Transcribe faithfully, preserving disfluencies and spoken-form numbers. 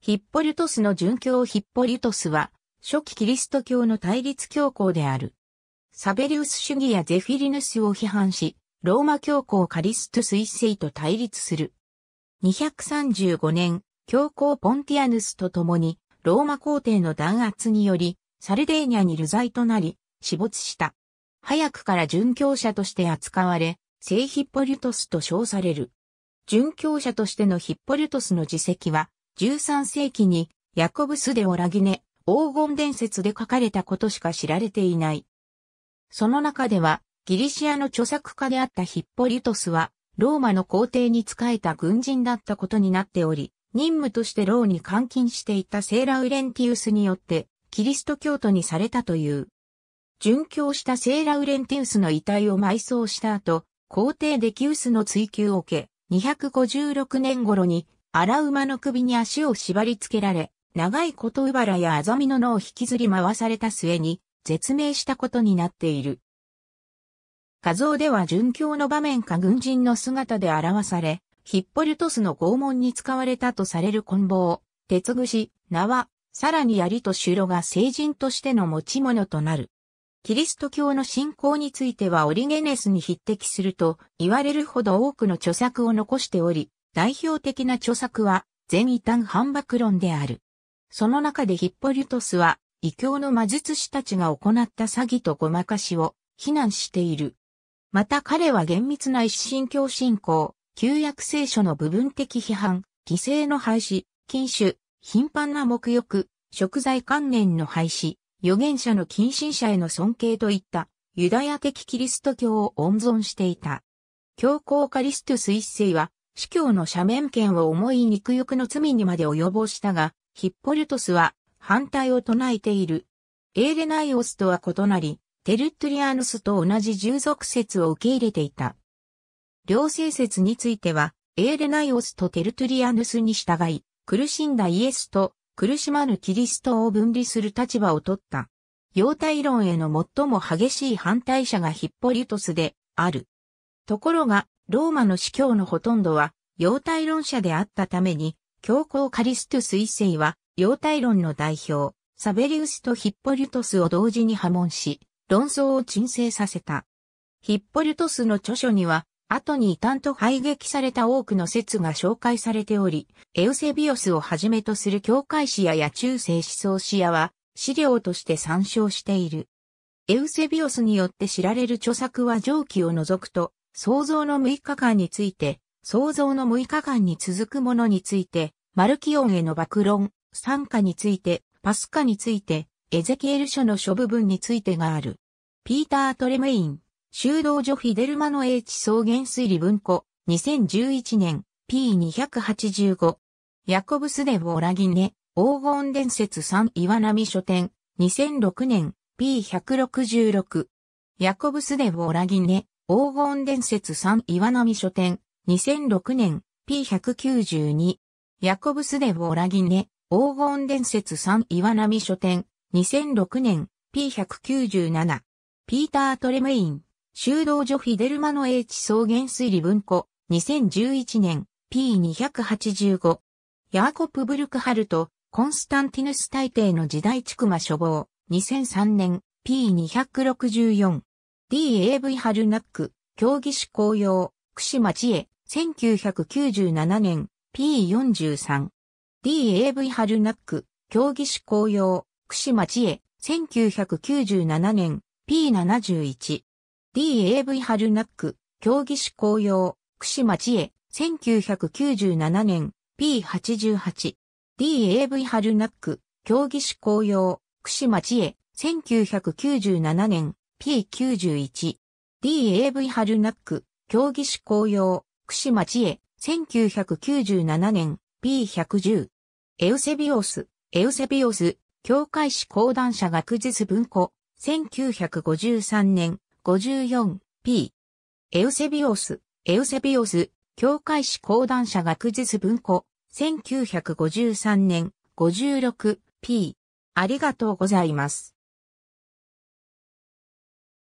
ヒッポリュトスの殉教。ヒッポリュトスは、初期キリスト教の対立教皇である。サベリウス主義やゼフィリヌスを批判し、ローマ教皇カリストゥス一世と対立する。にひゃくさんじゅうごねん、教皇ポンティアヌスと共に、ローマ皇帝の弾圧により、サルデーニャに流罪となり、死没した。早くから殉教者として扱われ、聖ヒッポリュトスと称される。殉教者としてのヒッポリュトスの事績は、じゅうさんせいきにヤコブス・デ・オラギネ、黄金伝説で書かれたことしか知られていない。その中では、ギリシアの著作家であったヒッポリュトスは、ローマの皇帝に仕えた軍人だったことになっており、任務として牢に監禁していた聖ラウレンティウスによって、キリスト教徒にされたという。殉教した聖ラウレンティウスの遺体を埋葬した後、皇帝デキウスの追及を受け、にひゃくごじゅうろくねん頃に、荒馬の首に足を縛り付けられ、長いことうばらやアザミの野を引きずり回された末に、絶命したことになっている。画像では殉教の場面か軍人の姿で表され、ヒッポリュトスの拷問に使われたとされる棍棒、鉄串、縄、さらに槍とシュロが聖人としての持ち物となる。キリスト教の信仰についてはオリゲネスに匹敵すると言われるほど多くの著作を残しており、代表的な著作は、全異端反駁論である。その中でヒッポリュトスは、異教の魔術師たちが行った詐欺とごまかしを、非難している。また彼は厳密な一神教信仰、旧約聖書の部分的批判、犠牲の廃止、禁酒、頻繁な沐浴、贖罪観念の廃止、預言者の近親者への尊敬といった、ユダヤ的キリスト教を温存していた。教皇カリストゥス一世は、司教の赦免権を重い肉欲の罪にまで及ぼしたが、ヒッポリュトスは反対を唱えている。エーレナイオスとは異なり、テルトゥリアヌスと同じ従属説を受け入れていた。両性説については、エーレナイオスとテルトゥリアヌスに従い、苦しんだイエスと苦しまぬキリストを分離する立場を取った。様態論への最も激しい反対者がヒッポリュトスである。ところが、ローマの司教のほとんどは、様態論者であったために、教皇カリストゥス一世は、様態論の代表、サベリウスとヒッポリュトスを同時に破門し、論争を沈静させた。ヒッポリュトスの著書には、後に異端と排撃された多くの説が紹介されており、エウセビオスをはじめとする教会史や野中世思想史やは、資料として参照している。エウセビオスによって知られる著作は上記を除くと、創造のむいかかんについて、創造のむいかかんに続くものについて、マルキオンへの暴論、賛歌について、パスカについて、エゼキエル書の諸部分についてがある。ピーター・トレメイン、修道女フィデルマの英知草原推理文庫、にせんじゅういちねん、ページにひゃくはちじゅうご。ヤコブス・デ・オラギネ、黄金伝説さん岩波書店、にせんろくねん、ページひゃくろくじゅうろく。ヤコブス・デ・オラギネ、黄金伝説さん岩波書店、にせんろくねん、ページひゃくきゅうじゅうに。ヤコブス・デ・オラギネ、黄金伝説さん岩波書店、にせんろくねん、ページひゃくきゅうじゅうなな。ピーター・トレメイン、修道女フィデルマの英知草原推理文庫、にせんじゅういちねん、ページにひゃくはちじゅうご。ヤーコプ・ブルクハルト、コンスタンティヌス大帝の時代筑馬書房、にせんさんねん、ページにひゃくろくじゅうよん。ディーエーブイ ハルナック、教義史綱要、串間千恵、せんきゅうひゃくきゅうじゅうななねん、ページよんじゅうさん。ディーエーブイ ハルナック、教義史綱要、串間千恵、せんきゅうひゃくきゅうじゅうななねん、ページななじゅういち。ディーエーブイ ハルナック、教義史綱要、串間千恵、せんきゅうひゃくきゅうじゅうななねん、ページはちじゅうはち。ディーエーブイ ハルナック、教義史綱要、串間千恵、せんきゅうひゃくきゅうじゅうななねん、ページきゅうじゅういち。ディーエーブイ ハルナック、教義史綱要、串間千恵、せんきゅうひゃくきゅうじゅうななねん、ページひゃくじゅう。エウセビオス、エウセビオス、教会史講談社学術文庫、せんきゅうひゃくごじゅうさんねん、ごじゅうよん、ページ。エウセビオス、エウセビオス、教会史講談社学術文庫、せんきゅうひゃくごじゅうさんねん、ごじゅうろく、ページ。ありがとうございます。